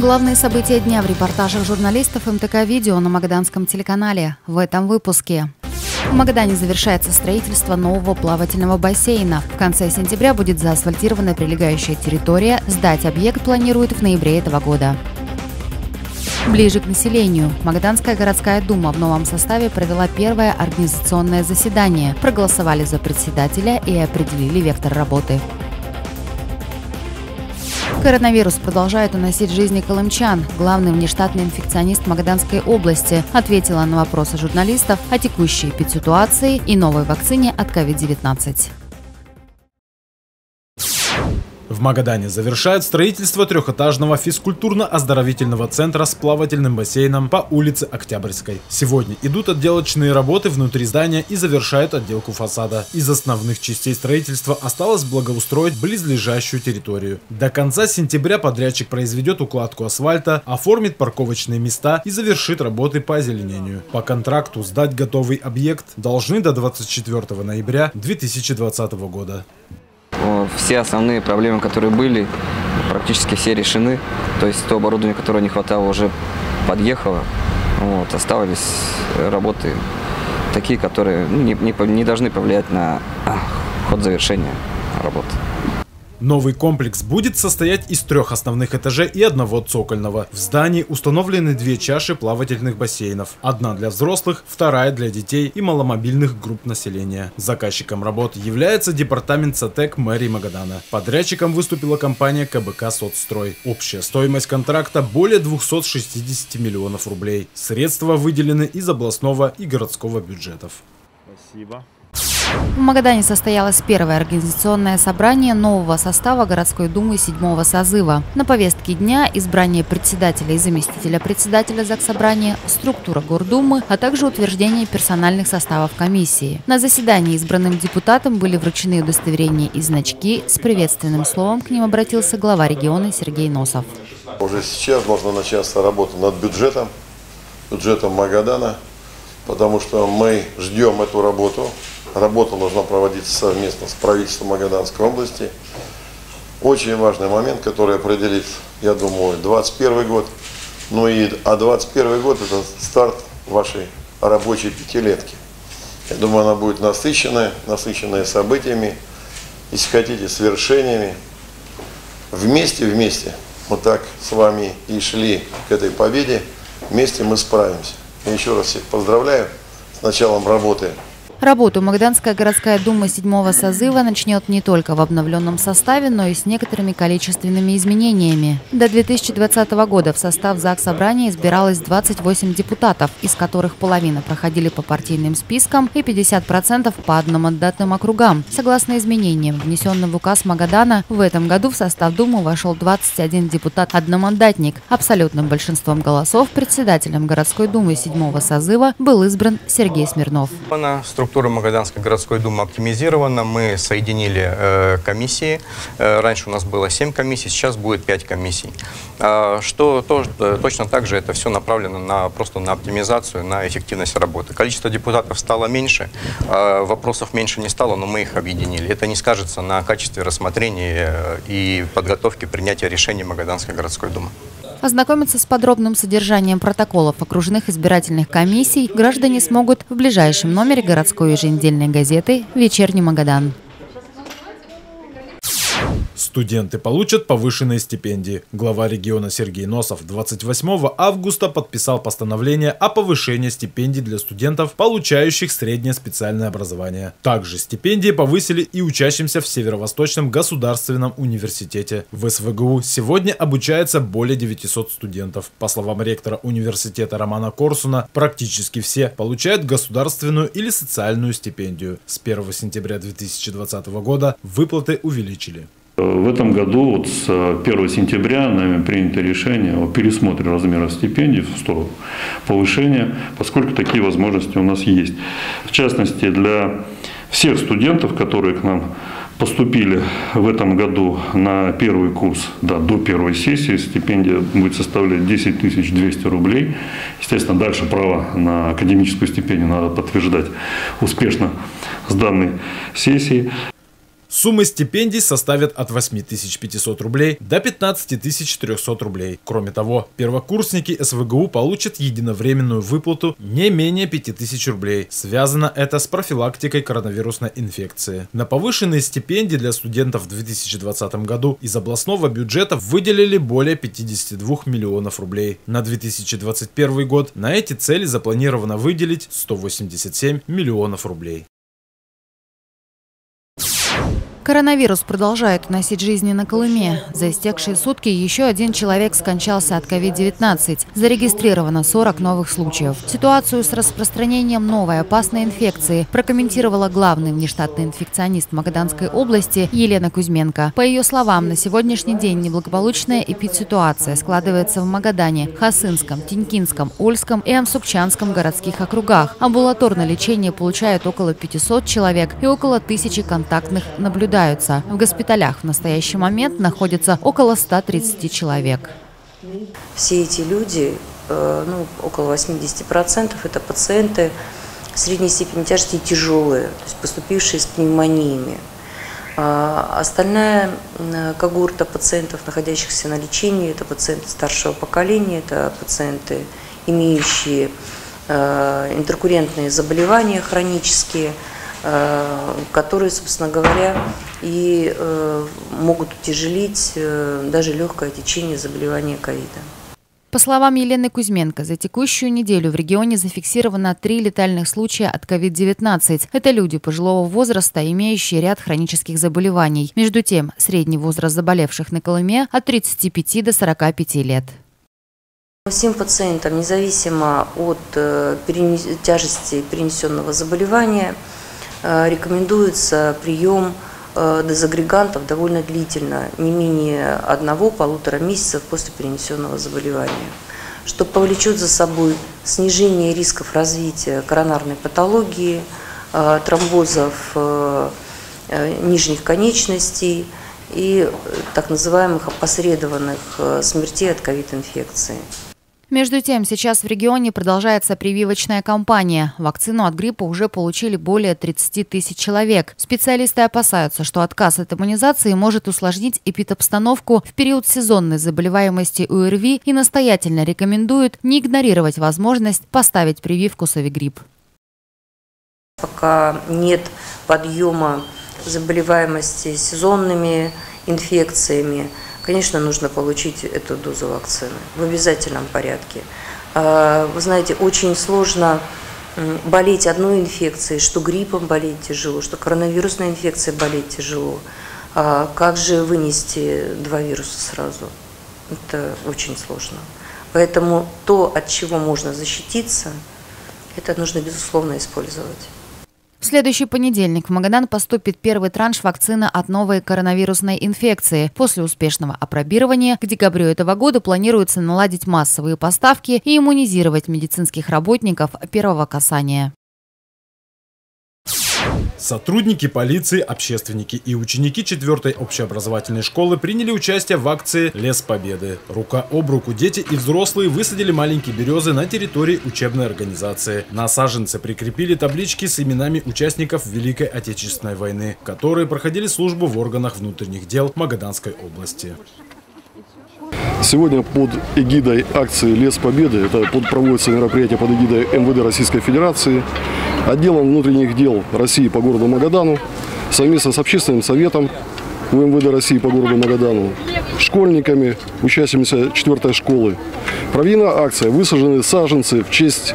Главные события дня в репортажах журналистов МТК-видео на магаданском телеканале в этом выпуске. В Магадане завершается строительство нового плавательного бассейна. В конце сентября будет заасфальтирована прилегающая территория. Сдать объект планируют в ноябре этого года. Ближе к населению. Магаданская городская дума в новом составе провела первое организационное заседание. Проголосовали за председателя и определили вектор работы. Коронавирус продолжает уносить жизни колымчан. Главный внештатный инфекционист Магаданской области ответила на вопросы журналистов о текущей эпидситуации и новой вакцине от COVID-19. В Магадане завершают строительство трехэтажного физкультурно-оздоровительного центра с плавательным бассейном по улице Октябрьской. Сегодня идут отделочные работы внутри здания и завершают отделку фасада. Из основных частей строительства осталось благоустроить близлежащую территорию. До конца сентября подрядчик произведет укладку асфальта, оформит парковочные места и завершит работы по озеленению. По контракту сдать готовый объект должны до 24 ноября 2020 года. Все основные проблемы, которые были, практически все решены. То есть то оборудование, которое не хватало, уже подъехало. Вот. Оставались работы такие, которые не должны повлиять на ход завершения работы. Новый комплекс будет состоять из трех основных этажей и одного цокольного. В здании установлены две чаши плавательных бассейнов. Одна для взрослых, вторая для детей и маломобильных групп населения. Заказчиком работ является департамент САТЭК мэрии Магадана. Подрядчиком выступила компания КБК «Соцстрой». Общая стоимость контракта более 260 миллионов рублей. Средства выделены из областного и городского бюджетов. Спасибо. В Магадане состоялось первое организационное собрание нового состава городской думы 7-го созыва. На повестке дня избрание председателя и заместителя председателя Заксобрания, структура Гордумы, а также утверждение персональных составов комиссии. На заседании избранным депутатам были вручены удостоверения и значки. С приветственным словом к ним обратился глава региона Сергей Носов. Уже сейчас должна начаться работа над бюджетом Магадана, потому что мы ждем эту работу. Работа должна проводиться совместно с правительством Магаданской области. Очень важный момент, который определит, я думаю, 2021 год. Ну и 2021 год – это старт вашей рабочей пятилетки. Я думаю, она будет насыщенная событиями, если хотите, свершениями. Вместе мы так с вами и шли к этой победе. Вместе мы справимся. Я еще раз всех поздравляю с началом работы. Работу Магаданская городская дума 7-го созыва начнет не только в обновленном составе, но и с некоторыми количественными изменениями. До 2020 года в состав Заксобрания избиралось 28 депутатов, из которых половина проходили по партийным спискам и 50% по одномандатным округам. Согласно изменениям, внесенным в указ Магадана, в этом году в состав думы вошел 21 депутат-одномандатник. Абсолютным большинством голосов председателем городской думы 7-го созыва был избран Сергей Смирнов. Структура Магаданской городской думы оптимизирована. Мы соединили комиссии. Раньше у нас было 7 комиссий, сейчас будет 5 комиссий. Точно так же это все направлено просто на оптимизацию, на эффективность работы. Количество депутатов стало меньше, вопросов меньше не стало, но мы их объединили. Это не скажется на качестве рассмотрения и подготовки принятия решений Магаданской городской думы. Ознакомиться с подробным содержанием протоколов окружных избирательных комиссий граждане смогут в ближайшем номере городской еженедельной газеты «Вечерний Магадан». Студенты получат повышенные стипендии. Глава региона Сергей Носов 28 августа подписал постановление о повышении стипендий для студентов, получающих среднее специальное образование. Также стипендии повысили и учащимся в Северо-Восточном государственном университете. В СВГУ сегодня обучается более 900 студентов. По словам ректора университета Романа Корсуна, практически все получают государственную или социальную стипендию. С 1 сентября 2020 года выплаты увеличили. В этом году вот с 1 сентября нами принято решение о пересмотре размера стипендий в сторону повышения, поскольку такие возможности у нас есть. В частности, для всех студентов, которые к нам поступили в этом году на первый курс, до первой сессии, стипендия будет составлять 10 200 рублей. Естественно, дальше право на академическую стипендию надо подтверждать успешно с данной сессии. Суммы стипендий составят от 8500 рублей до 15300 рублей. Кроме того, первокурсники СВГУ получат единовременную выплату не менее 5000 рублей. Связано это с профилактикой коронавирусной инфекции. На повышенные стипендии для студентов в 2020 году из областного бюджета выделили более 52 миллионов рублей. На 2021 год на эти цели запланировано выделить 187 миллионов рублей. Коронавирус продолжает уносить жизни на Колыме. За истекшие сутки еще один человек скончался от COVID-19. Зарегистрировано 40 новых случаев. Ситуацию с распространением новой опасной инфекции прокомментировала главный внештатный инфекционист Магаданской области Елена Кузьменко. По ее словам, на сегодняшний день неблагополучная эпидситуация складывается в Магадане, Хасынском, Тинькинском, Ольском и Амсукчанском городских округах. Амбулаторное лечение получают около 500 человек и около 1000 контактных наблюдателей. В госпиталях в настоящий момент находится около 130 человек. Все эти люди, около 80% это пациенты средней степени тяжести и тяжелые, то есть поступившие с пневмониями. Остальная когорта пациентов, находящихся на лечении, это пациенты старшего поколения, это пациенты, имеющие интеркурентные заболевания хронические, которые, собственно говоря, и могут утяжелить даже легкое течение заболевания ковида. По словам Елены Кузьменко, за текущую неделю в регионе зафиксировано 3 летальных случая от COVID-19. Это люди пожилого возраста, имеющие ряд хронических заболеваний. Между тем, средний возраст заболевших на Колыме от 35 до 45 лет. Всем пациентам, независимо от тяжести перенесенного заболевания, рекомендуется прием дезагрегантов довольно длительно, не менее 1–1,5 месяцев после перенесенного заболевания, что повлечет за собой снижение рисков развития коронарной патологии, тромбозов нижних конечностей и так называемых опосредованных смертей от ковид-инфекции. Между тем, сейчас в регионе продолжается прививочная кампания. Вакцину от гриппа уже получили более 30 000 человек. Специалисты опасаются, что отказ от иммунизации может усложнить эпидобстановку в период сезонной заболеваемости ОРВИ и настоятельно рекомендуют не игнорировать возможность поставить прививку с Авигрипп. Пока нет подъема заболеваемости сезонными инфекциями, конечно, нужно получить эту дозу вакцины в обязательном порядке. Вы знаете, очень сложно болеть одной инфекцией, что гриппом болеть тяжело, что коронавирусной инфекцией болеть тяжело. Как же вынести 2 вируса сразу? Это очень сложно. Поэтому то, от чего можно защититься, это нужно, безусловно, использовать. В следующий понедельник в Магадан поступит первый транш вакцины от новой коронавирусной инфекции. После успешного апробирования к декабрю этого года планируется наладить массовые поставки и иммунизировать медицинских работников первого касания. Сотрудники полиции, общественники и ученики 4-й общеобразовательной школы приняли участие в акции «Лес Победы». Рука об руку дети и взрослые высадили маленькие березы на территории учебной организации. На саженцы прикрепили таблички с именами участников Великой Отечественной войны, которые проходили службу в органах внутренних дел Магаданской области. Сегодня под эгидой акции «Лес Победы», это проводится мероприятие под эгидой МВД Российской Федерации, отделом внутренних дел России по городу Магадану, совместно с общественным советом МВД России по городу Магадану, школьниками, учащимися 4-й школы. Проведена акция «Высажены саженцы» в честь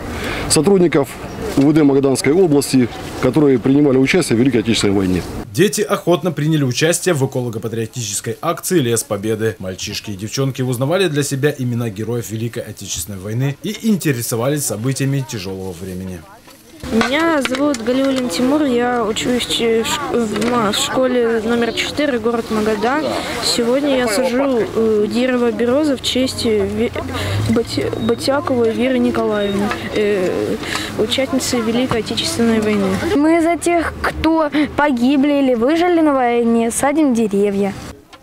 сотрудников УВД Магаданской области, которые принимали участие в Великой Отечественной войне. Дети охотно приняли участие в эколого-патриотической акции «Лес Победы». Мальчишки и девчонки узнавали для себя имена героев Великой Отечественной войны и интересовались событиями тяжелого времени. Меня зовут Галиуллин Тимур, я учусь в школе номер 4, город Магадан. Сегодня я сажу дерево березы в честь Батяковой Веры Николаевны, участницы Великой Отечественной войны. Мы за тех, кто погибли или выжили на войне, садим деревья.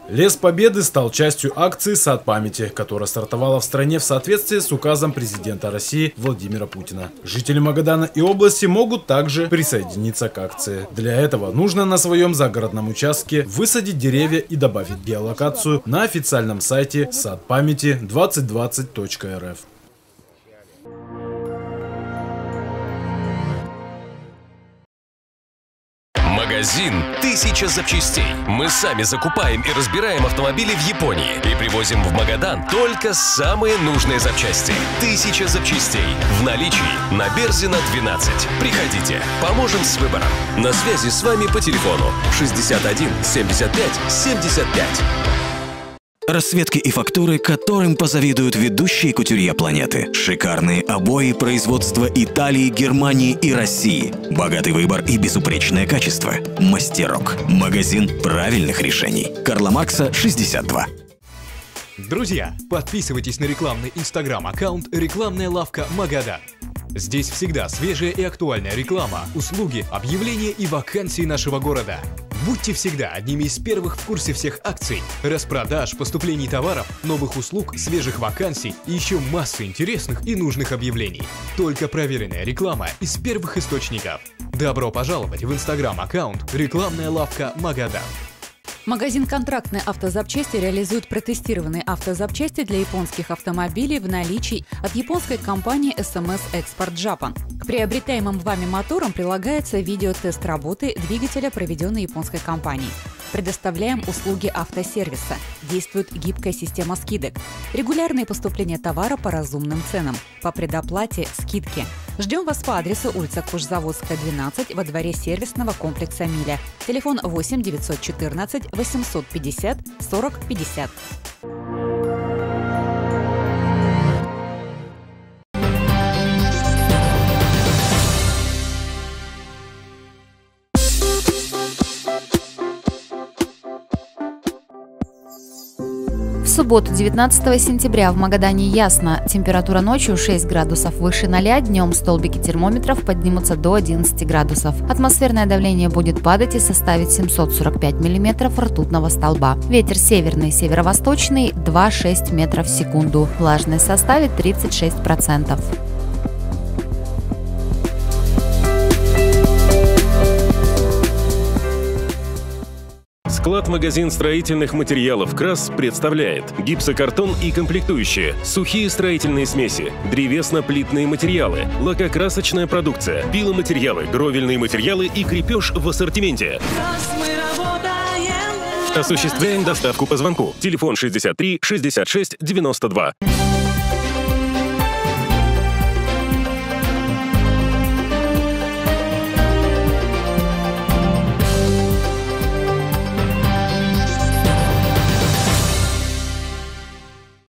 Лес Победы стал частью акции «Сад памяти», которая стартовала в стране в соответствии с указом президента России Владимира Путина. Жители Магадана и области могут также присоединиться к акции. Для этого нужно на своем загородном участке высадить деревья и добавить геолокацию на официальном сайте «Сад памяти 2020.рф». Магазин «Тысяча запчастей». Мы сами закупаем и разбираем автомобили в Японии и привозим в Магадан только самые нужные запчасти. «Тысяча запчастей» в наличии на Берзина 12. Приходите, поможем с выбором. На связи с вами по телефону 61 75 75. Расцветки и фактуры, которым позавидуют ведущие кутюрье планеты. Шикарные обои производства Италии, Германии и России. Богатый выбор и безупречное качество. Мастерок. Магазин правильных решений. Карла Маркса, 62. Друзья, подписывайтесь на рекламный инстаграм-аккаунт «Рекламная лавка Магадан». Здесь всегда свежая и актуальная реклама, услуги, объявления и вакансии нашего города. Будьте всегда одними из первых в курсе всех акций, распродаж, поступлений товаров, новых услуг, свежих вакансий и еще массы интересных и нужных объявлений. Только проверенная реклама из первых источников. Добро пожаловать в инстаграм-аккаунт «Рекламная лавка Магадан». Магазин «Контрактные автозапчасти» реализует протестированные автозапчасти для японских автомобилей в наличии от японской компании SMS Export Japan. К приобретаемым вами моторам прилагается видеотест работы двигателя, проведенной японской компанией. Предоставляем услуги автосервиса. Действует гибкая система скидок. Регулярные поступления товара по разумным ценам. По предоплате скидки. Ждем вас по адресу улица Кожзаводская, 12, во дворе сервисного комплекса «Миля». Телефон 8 914 850 40 50. В субботу 19 сентября в Магадане ясно. Температура ночью 6 градусов выше 0, днем столбики термометров поднимутся до 11 градусов. Атмосферное давление будет падать и составить 745 мм ртутного столба. Ветер северный, северо-восточный 2,6 метров в секунду. Влажность составит 36%. Склад-магазин строительных материалов «Крас» представляет гипсокартон и комплектующие, сухие строительные смеси, древесно-плитные материалы, лакокрасочная продукция, пиломатериалы, гровельные материалы и крепеж в ассортименте. Осуществляем доставку по звонку. Телефон 63 66 92.